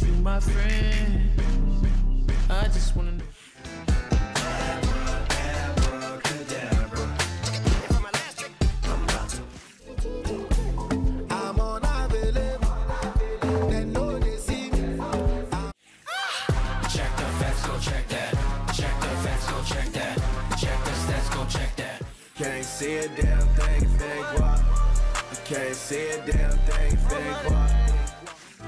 you my friend. I just wanna know. Can't see a damn thing, think what? Can't see a damn thing, think what?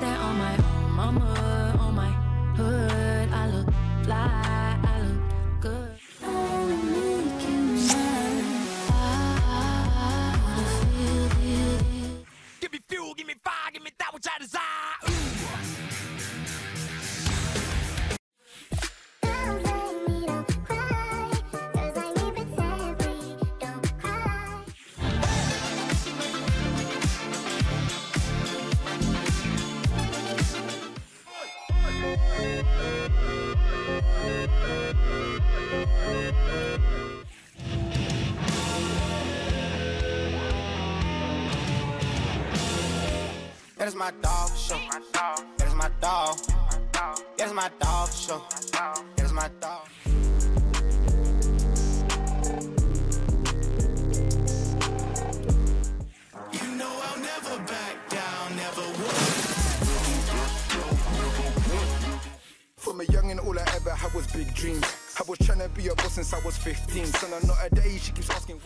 That on my mama, on my hood, I look fly, I look good. I'm making mine. Give me fuel, give me fire, give me that which I desire. That is my dog show. That is my dog. That is my dog show. That is my dog. You know I'll never back down, never would. From a youngin', all I ever had was big dreams. I was trying to be a boss since I was 15. Son, I'm not a day, she keeps asking.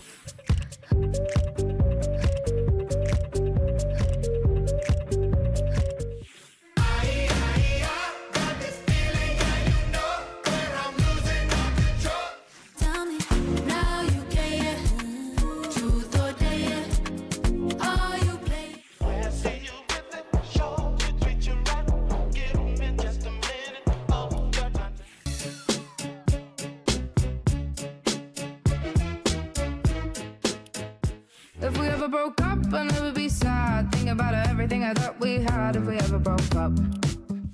If we ever broke up, I'll never be sad. Think about everything I thought we had. If we ever broke up. Vroom,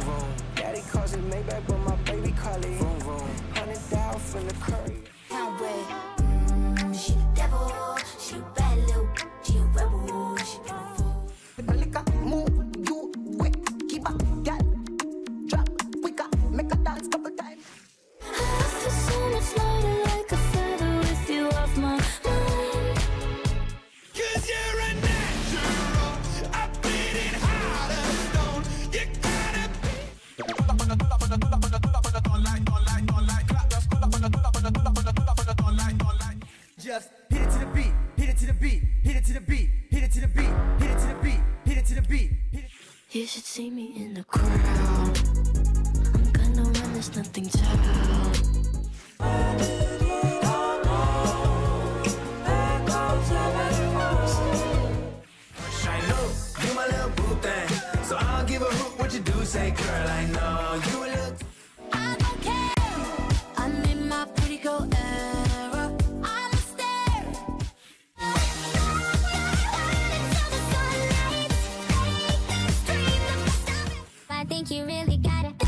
vroom. Daddy calls it Maybach, but my baby call it vroom, vroom. 100,000 from the curry. Now wait, she the devil, she a bad little, she a rebel, she a fool. Lick move, do quick, keep up, gal, drop, we got, make a dance couple times. I feel so much lighter, like a feather with you off my. Just hit it to the beat, hit it to the beat, hit it to the beat, hit it to the beat, hit it to the beat, hit it to the beat. You should see me in the crowd. I'm gonna run, there's nothing to hide. Say, girl, I know you look. I don't care. I'm in my pretty girl era. I'm a star. I think you really gotta go.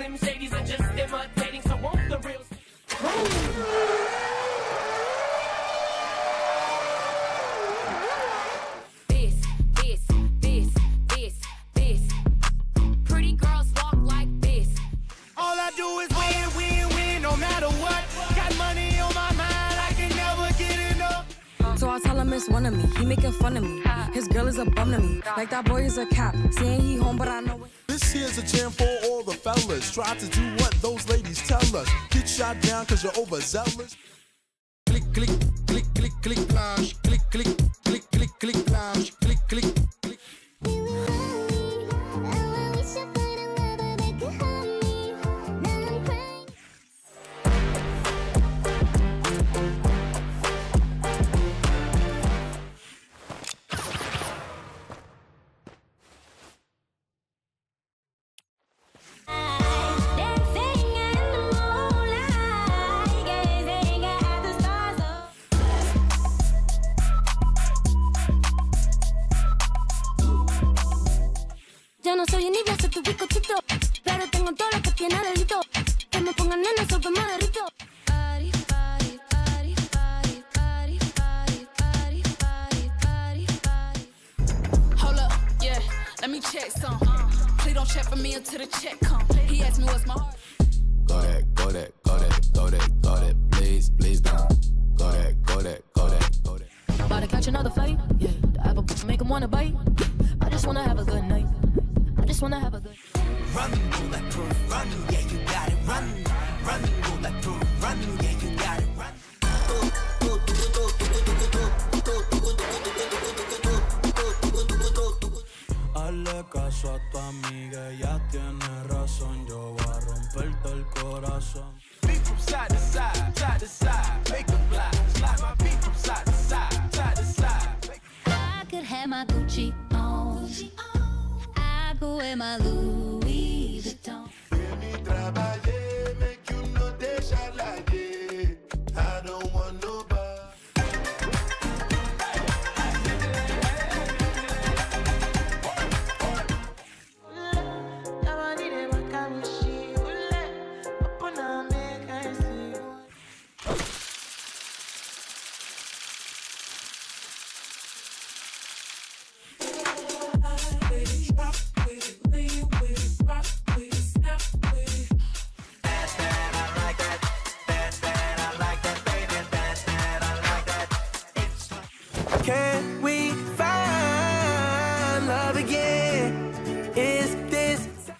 Slim Shadys are just imitating, so won't the real... This. Pretty girls walk like this. All I do is win, win, win, no matter what. Got money on my mind, I can never get enough. So I tell him it's one of me, he making fun of me. His girl is a bum to me, like that boy is a cop. Saying he home, but I know it. This here's a jam for all the fellas. Try to do what those ladies tell us. Get shot down cause you're overzealous. Click, click, click, click, click, plunge. Click, click, click, click, click, plunge. Click, click, click. No soy un niño, soy tu bizcochito, pero tengo todo lo que tiene delito. Que me pongan nena, soy como delito. Party, party, party, party, party, party, party, party, party. Hold up, yeah, let me check some. Please don't check for me until the check come. He asked me what's my heart. Go that, go that, go that, go that, go that. Please, please don't. Go that, go that, go that, go that. About to catch another fight, yeah. The apple make him wanna bite. I just wanna have a good night. Wanna have a good run, bulletproof, run, yeah, you got it, run, run, bulletproof, run, yeah, you got it, run. Hazle caso a tu amiga, ya tiene razón, yo voy a romperte el corazón. Feet from side to side, side to side, make them fly, slide my feet from side to side, side to side. I could have my Gucci on. Gucci on. With my Louis Vuitton. Make you know they shine like it. I don't want nobody. Can we find love again? Is this...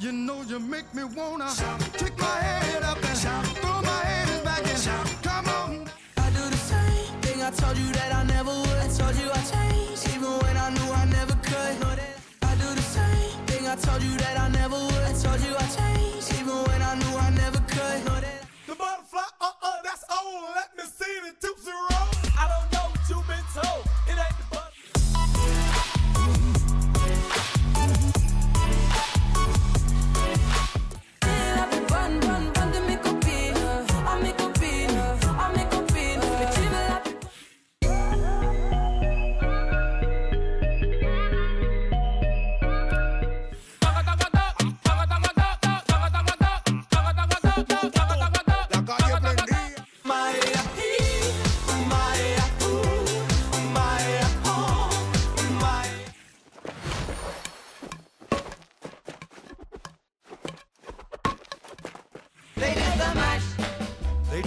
You know you make me wanna kick my head up and throw my hands back and come on. I do the same thing I told you that I never would. I told you I changed even when I knew I never could. I do the same thing I told you that I never would. I told you I changed even when I knew I never could. The butterfly, that's all. Let me see the tips and roll. I don't know what you've been told. It ain't the butterfly.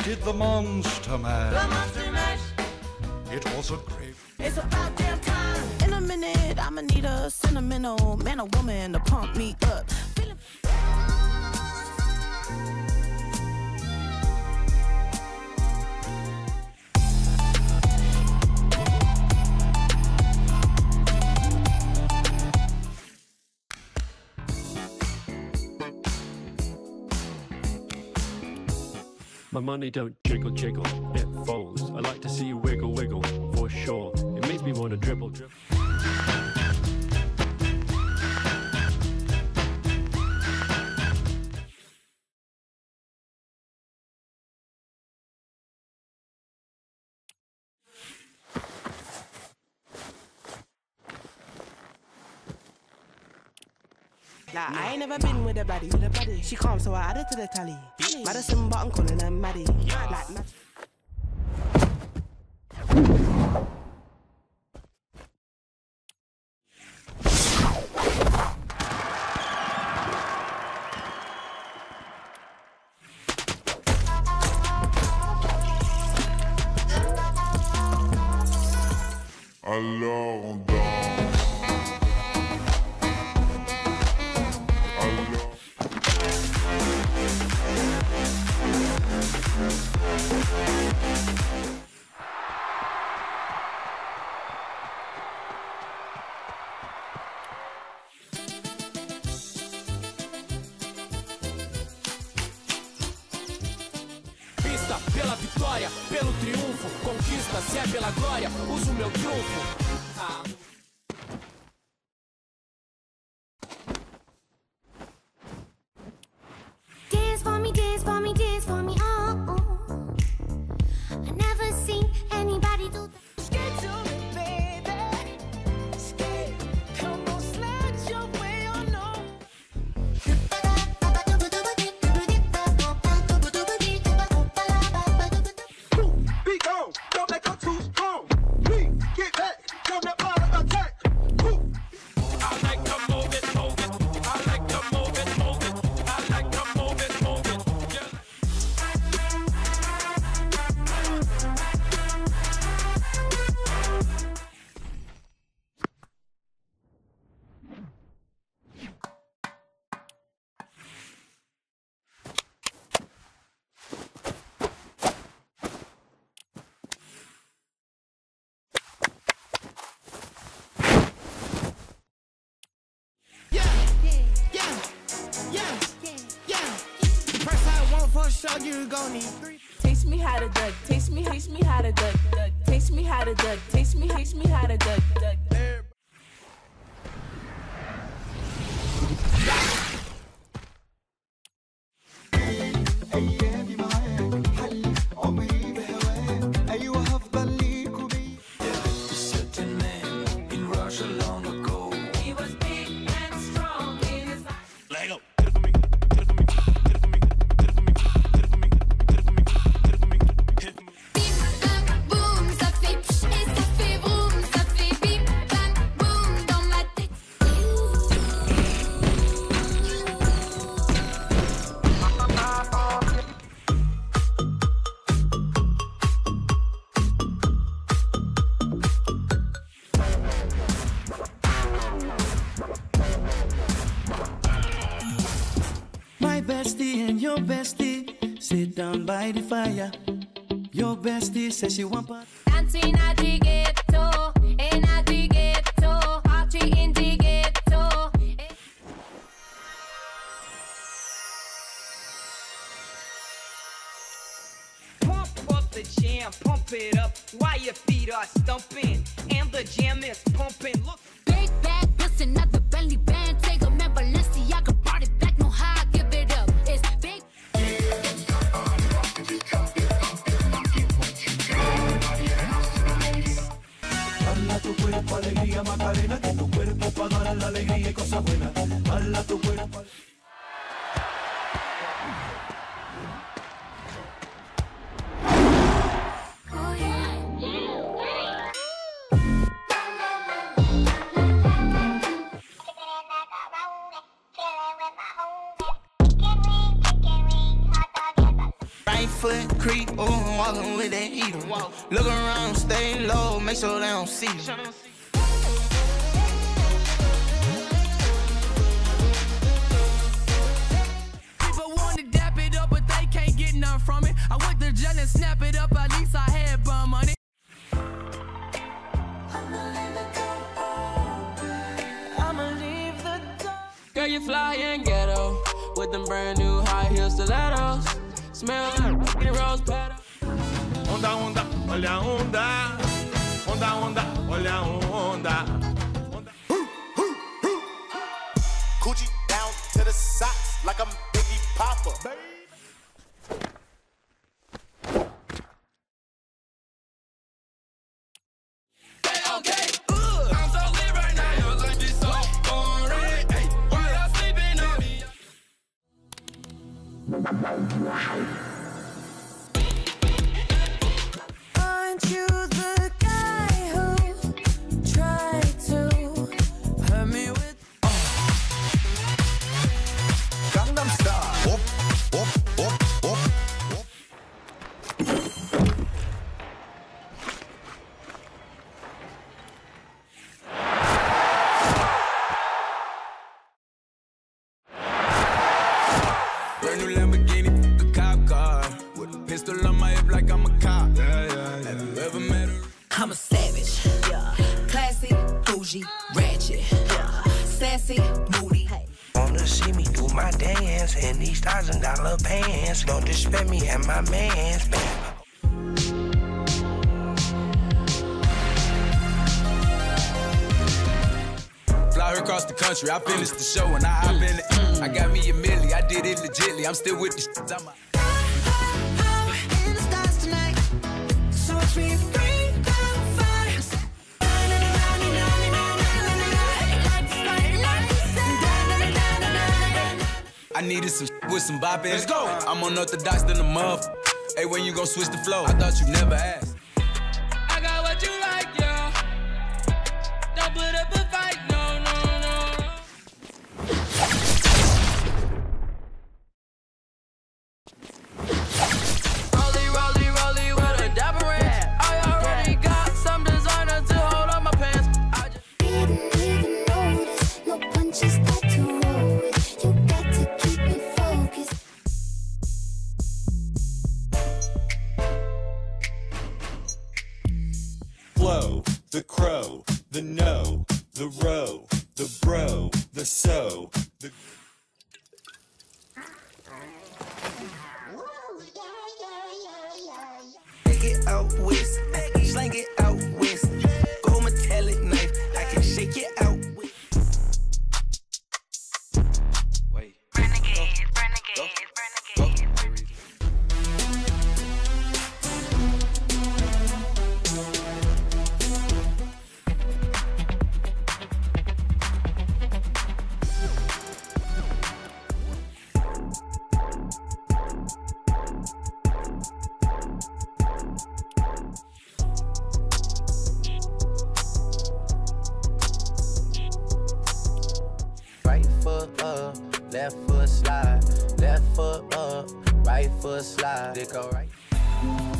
Did the monster mash. The monster mash. It was a great... It's about damn time. In a minute, I'ma need a sentimental man or woman to pump me up. My money don't jiggle, jiggle, it folds. I like to see you wiggle, wiggle, for sure. It makes me want to dribble, dribble. Nah, I ain't never been with a baddie. She calm, so I added to the tally. Madison, but I'm calling her Maddie. Like alors on danse. Alors... Pista pela vitória, pelo triunfo, conquista se é pela glória, uso meu trunfo. Dance for me, dance for me, oh, oh. I never seen anybody do that. Skate to me, baby. Skate, come on, slide your way or no. Be gone, don't let go too strong. We get back, come that bottom attack. I like to move it, move it. I like to move it, move it. I like to move it, move it. You gon' need three. Taste me how to duck, taste me how to duck, duck. Taste me how to duck, taste me how to duck, duck. Bestie and your bestie sit down by the fire. Your bestie says she want party. Dancing at the ghetto, in at the ghetto, party in the ghetto. Pump up the jam, pump it up while your feet are stumping and the jam is pumping. Look, big bag, listen at the belly band. Take a member, Balenciaga brought it back, no high. Alegría, Macarena, que tu cuerpo para dar la alegría y cosas buenas. Hala tu cuerpo. Foot creep, ooh, I'm walking with that heater. Look around, stay low, make sure they don't see you. People want to dap it up, but they can't get none from it. I went to jail and snap it up, at least I had bum money. I'ma leave the door. Girl, you fly in ghetto with them brand new high heel stilettos. Smell like rose petal. Onda, onda, olha a onda. Onda, onda, olha a onda. Onda. Coochie down to the socks like I'm Biggie Papa. Hey, okay, I'm so lit right now. Your life is so boring. Hey, why y'all sleeping? Pistol on my hip like I'm a cop. Have you ever met her? I'm a savage. Yeah. Classy, bougie, ratchet. Yeah. Sassy, moody. Hey. Wanna see me do my dance in these $1,000 pants. Don't disrespect me and my mans. Bam. Fly her across the country, I finished the show and I hop in it. I got me a milli, I did it legitly. I'm still with the shit, I'm out. High in the stars tonight, so watch me free down fire. I needed some shit with some bop in it. Let's go! I'm unorthodox than a motherfucker. Hey, when you gon' switch the flow? I thought you never asked. I got what you like, yo. Don't put up a fight, no. The crow, the no, the row, the bro, the so, the... Pick it out with, slang it out with, go metallic knife, I can shake it out with. Wait. Renegade, go. Renegade. Left foot slide, left foot up, right foot slide, dick all right.